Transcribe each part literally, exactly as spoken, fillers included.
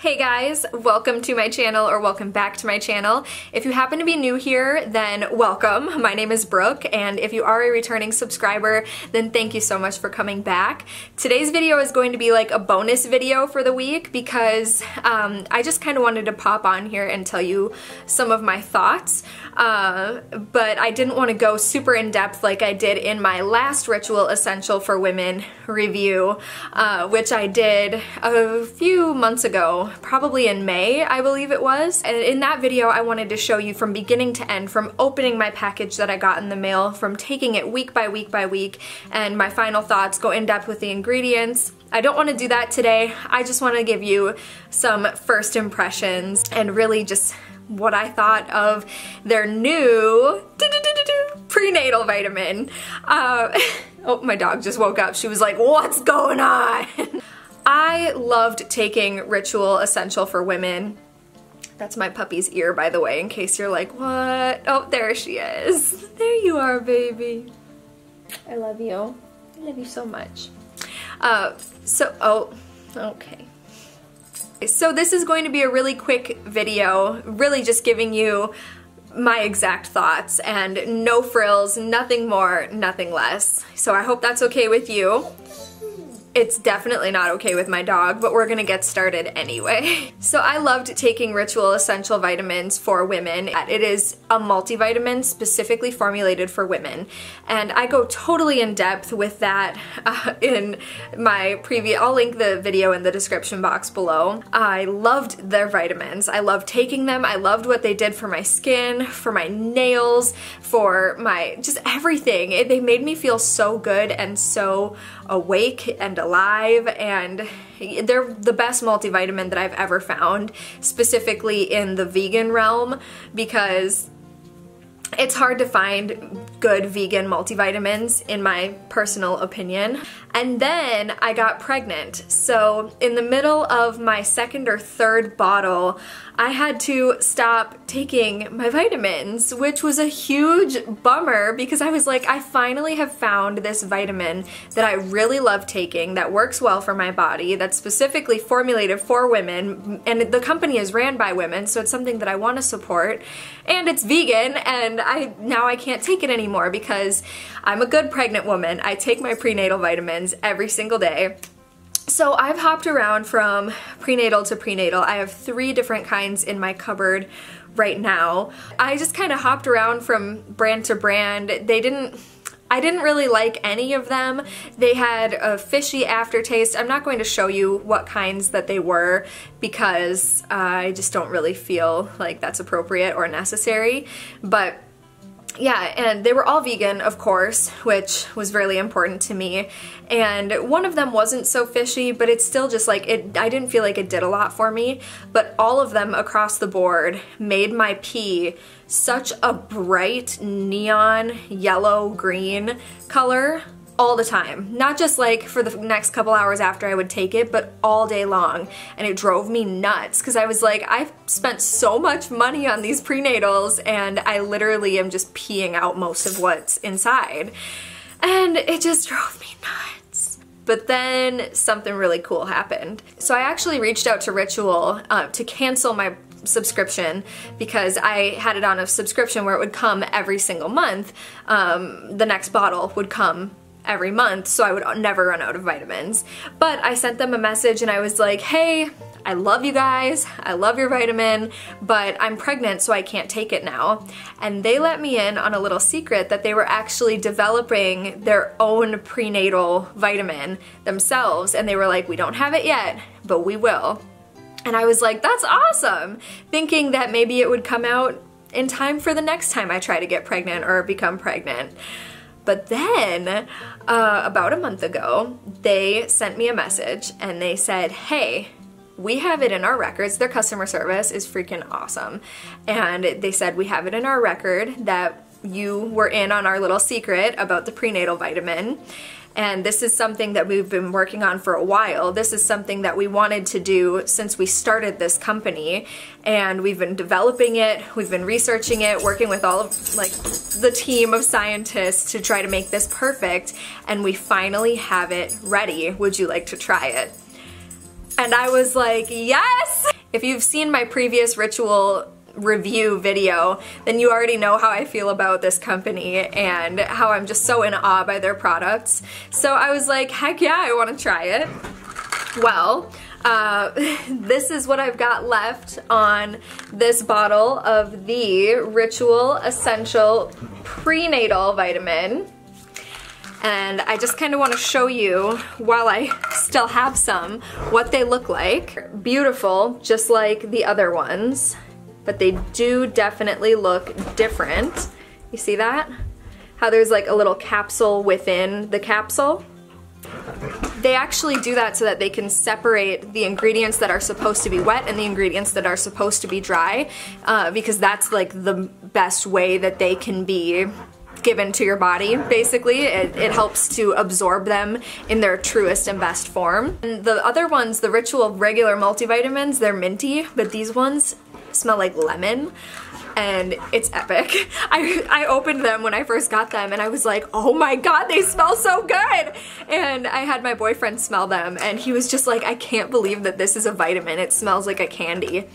Hey guys, welcome to my channel, or welcome back to my channel. If you happen to be new here, then welcome. My name is Brooke, and if you are a returning subscriber, then thank you so much for coming back. Today's video is going to be like a bonus video for the week because um, I just kind of wanted to pop on here and tell you some of my thoughts, uh, but I didn't want to go super in depth like I did in my last Ritual Essential for Women review, uh, which I did a few months ago. Probably in May, I believe it was. And in that video, I wanted to show you from beginning to end, from opening my package that I got in the mail, from taking it week by week by week, and my final thoughts, go in depth with the ingredients. I don't want to do that today. I just want to give you some first impressions and really just what I thought of their new prenatal vitamin. Uh, oh, my dog just woke up. She was like, "What's going on?" I loved taking Ritual Essential for Women. That's my puppy's ear, by the way, in case you're like, what? Oh, there she is. There you are, baby. I love you. I love you so much. Uh, so, oh, okay. So this is going to be a really quick video, really just giving you my exact thoughts and no frills, nothing more, nothing less. So I hope that's okay with you. It's definitely not okay with my dog, but we're gonna get started anyway. So I loved taking Ritual Essential Vitamins for Women. It is a multivitamin specifically formulated for women. And I go totally in depth with that uh, in my previous, I'll link the video in the description box below. I loved their vitamins. I loved taking them. I loved what they did for my skin, for my nails, for my, just everything. It, they made me feel so good and so awake and alive. alive and they're the best multivitamin that I've ever found, specifically in the vegan realm, because it's hard to find good vegan multivitamins, in my personal opinion. And then I got pregnant. So in the middle of my second or third bottle, I had to stop taking my vitamins, which was a huge bummer because I was like, I finally have found this vitamin that I really love taking, that works well for my body, that's specifically formulated for women, and the company is ran by women, so it's something that I want to support, and it's vegan, and I now I can't take it anymore because I'm a good pregnant woman. I take my prenatal vitamins every single day. So I've hopped around from prenatal to prenatal. I have three different kinds in my cupboard right now. I just kind of hopped around from brand to brand. They didn't, I didn't really like any of them. They had a fishy aftertaste. I'm not going to show you what kinds that they were because I just don't really feel like that's appropriate or necessary, but yeah, and they were all vegan, of course, which was really important to me. And one of them wasn't so fishy, but it's still just like, it. I didn't feel like it did a lot for me, but all of them across the board made my pee such a bright neon yellow green color all the time. Not just like for the next couple hours after I would take it, but all day long. And it drove me nuts because I was like, I've spent so much money on these prenatals and I literally am just peeing out most of what's inside. And it just drove me nuts. But then something really cool happened. So I actually reached out to Ritual uh, to cancel my subscription because I had it on a subscription where it would come every single month. Um, the next bottle would come every month, so I would never run out of vitamins. But I sent them a message and I was like, hey, I love you guys, I love your vitamin, but I'm pregnant so I can't take it now. And they let me in on a little secret that they were actually developing their own prenatal vitamin themselves, and they were like, we don't have it yet, but we will. And I was like, that's awesome, thinking that maybe it would come out in time for the next time I try to get pregnant or become pregnant. But then, uh, about a month ago, they sent me a message and they said, hey, we have it in our records. Their customer service is freaking awesome. And they said, we have it in our record that you were in on our little secret about the prenatal vitamin. And this is something that we've been working on for a while. This is something that we wanted to do since we started this company. And we've been developing it, we've been researching it, working with all of like the team of scientists to try to make this perfect. And we finally have it ready. Would you like to try it? And I was like, yes! If you've seen my previous Ritual review video, then you already know how I feel about this company and how I'm just so in awe by their products. So I was like, heck yeah, I want to try it. Well, uh, this is what I've got left on this bottle of the Ritual Essential Prenatal Vitamin. And I just kind of want to show you, while I still have some, what they look like. Beautiful, just like the other ones, but they do definitely look different. You see that? How there's like a little capsule within the capsule? They actually do that so that they can separate the ingredients that are supposed to be wet and the ingredients that are supposed to be dry, uh, because that's like the best way that they can be given to your body, basically. It, it helps to absorb them in their truest and best form. And the other ones, the Ritual regular multivitamins, they're minty, but these ones smell like lemon, and it's epic. I, I opened them when I first got them and I was like, oh my god, they smell so good! And I had my boyfriend smell them and he was just like, I can't believe that this is a vitamin. It smells like a candy.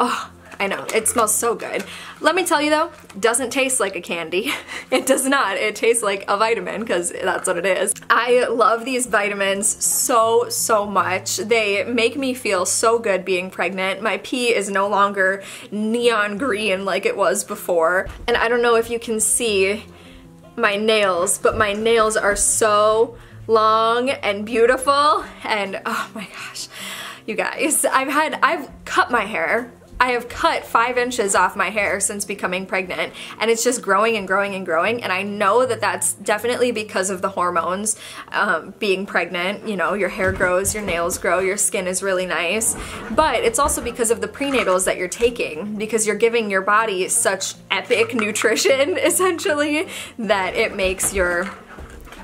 Oh, I know, it smells so good. Let me tell you though, it doesn't taste like a candy. It does not. It tastes like a vitamin, because that's what it is. I love these vitamins so, so much. They make me feel so good being pregnant. My pee is no longer neon green like it was before. And I don't know if you can see my nails, but my nails are so long and beautiful, and oh my gosh, you guys, I've had, I've cut my hair. I have cut five inches off my hair since becoming pregnant, and it's just growing and growing and growing, and I know that that's definitely because of the hormones, um, being pregnant. You know, your hair grows, your nails grow, your skin is really nice, but it's also because of the prenatals that you're taking, because you're giving your body such epic nutrition, essentially, that it makes your,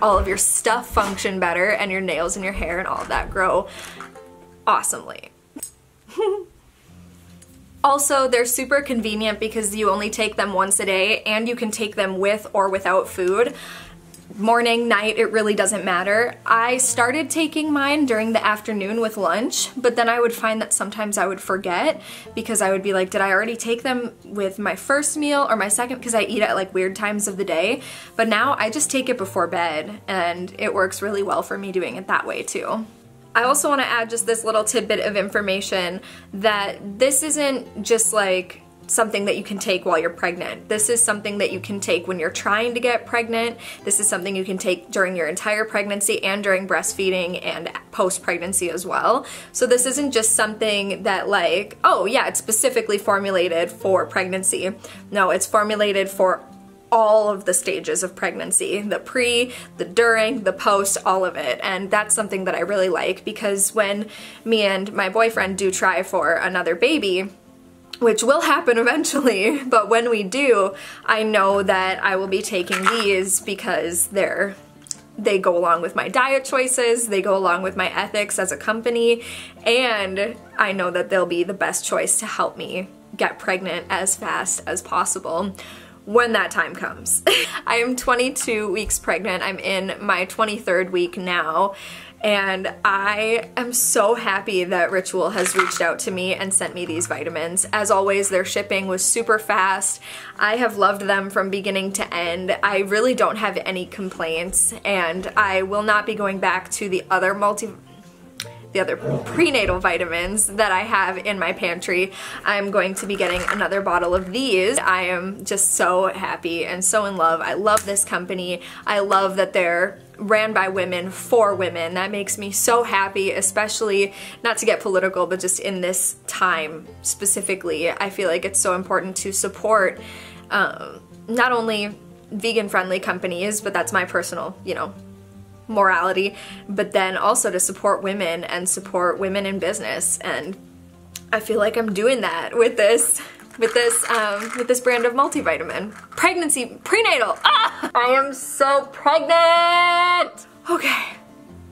all of your stuff function better, and your nails and your hair and all of that grow awesomely. Also, they're super convenient because you only take them once a day, and you can take them with or without food. Morning, night, it really doesn't matter. I started taking mine during the afternoon with lunch, but then I would find that sometimes I would forget, because I would be like, did I already take them with my first meal or my second? Because I eat at like weird times of the day. But now I just take it before bed, and it works really well for me doing it that way too. I also want to add just this little tidbit of information, that this isn't just like something that you can take while you're pregnant. This is something that you can take when you're trying to get pregnant. This is something you can take during your entire pregnancy and during breastfeeding and post-pregnancy as well. So this isn't just something that like, oh yeah, it's specifically formulated for pregnancy. No, it's formulated for all of the stages of pregnancy, the pre, the during, the post, all of it. And that's something that I really like, because when me and my boyfriend do try for another baby, which will happen eventually, but when we do, I know that I will be taking these, because they're they go along with my diet choices, they go along with my ethics as a company, and I know that they'll be the best choice to help me get pregnant as fast as possible when that time comes. I am twenty-two weeks pregnant. I'm in my twenty-third week now, and I am so happy that Ritual has reached out to me and sent me these vitamins. As always, their shipping was super fast. I have loved them from beginning to end. I really don't have any complaints, and I will not be going back to the other multi- the other prenatal vitamins that I have in my pantry. I'm going to be getting another bottle of these. I am just so happy and so in love. I love this company. I love that they're ran by women for women. That makes me so happy, especially, not to get political, but just in this time specifically. I feel like it's so important to support um, not only vegan-friendly companies, but that's my personal, you know, morality, but then also to support women and support women in business. And I feel like I'm doing that with this with this um, with this brand of multivitamin. Pregnancy prenatal. Ah! I am so pregnant. Okay.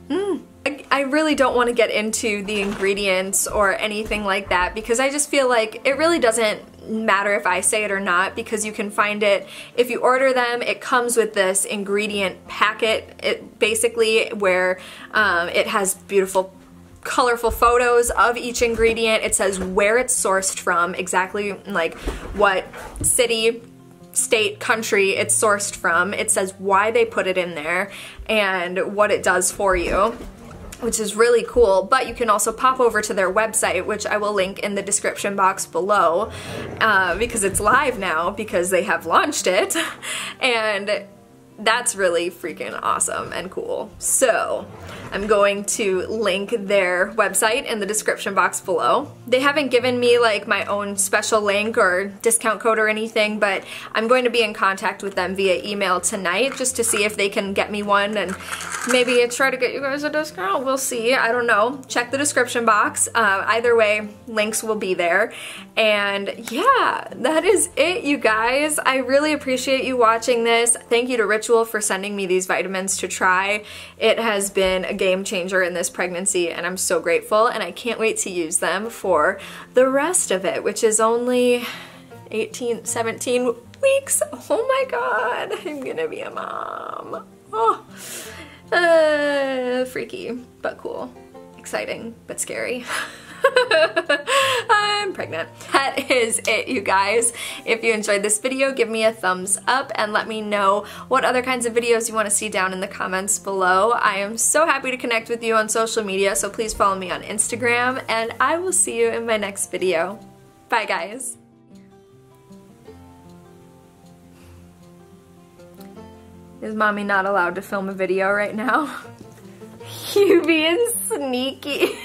Mm. I, I really don't want to get into the ingredients or anything like that, because I just feel like it really doesn't matter if I say it or not, because you can find it. If you order them, it comes with this ingredient packet, it basically, where um, it has beautiful colorful photos of each ingredient. It says where it's sourced from, exactly like what city, state, country it's sourced from. It says why they put it in there and what it does for you, which is really cool. But you can also pop over to their website, which I will link in the description box below, uh, because it's live now because they have launched it, and that's really freaking awesome and cool. So I'm going to link their website in the description box below. They haven't given me like my own special link or discount code or anything, but I'm going to be in contact with them via email tonight just to see if they can get me one and maybe try to get you guys a discount. We'll see. I don't know. Check the description box. Uh, either way, links will be there. And yeah, that is it, you guys. I really appreciate you watching this. Thank you to Ritual for sending me these vitamins to try. It has been a game changer in this pregnancy and I'm so grateful, and I can't wait to use them for the rest of it, which is only eighteen, seventeen weeks. Oh my god, I'm gonna be a mom. Oh, uh, freaky but cool, exciting but scary. I'm pregnant. That is it, you guys. If you enjoyed this video, give me a thumbs up and let me know what other kinds of videos you want to see down in the comments below. I am so happy to connect with you on social media, so please follow me on Instagram, and I will see you in my next video. Bye, guys. Is mommy not allowed to film a video right now? You being sneaky.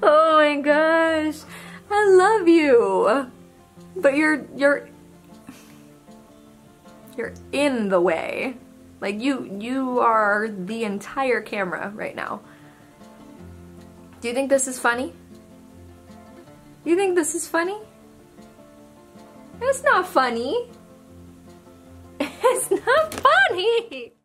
Oh my gosh, I love you, but you're, you're, you're in the way. Like you, you are the entire camera right now. Do you think this is funny? You think this is funny? It's not funny. It's not funny.